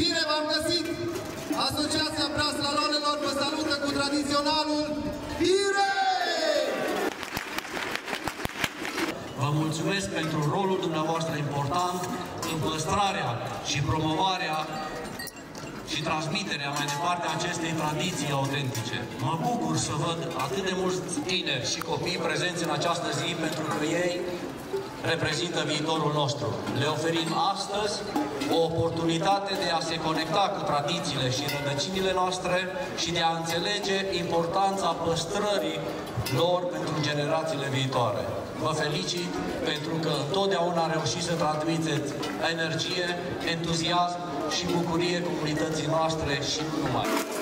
Bine v-am găsit! Asociația Breasla Lolelor vă salută cu tradiționalul PIRE! Vă mulțumesc pentru rolul dumneavoastră important în păstrarea și promovarea și transmiterea mai departe acestei tradiții autentice. Mă bucur să văd atât de mulți tineri și copii prezenți în această zi, pentru că ei reprezintă viitorul nostru. Le oferim astăzi o oportunitate de a se conecta cu tradițiile și rădăcinile noastre și de a înțelege importanța păstrării lor pentru generațiile viitoare. Vă felicit pentru că întotdeauna reușiți să transmiteți energie, entuziasm și bucurie comunității noastre și nu numai.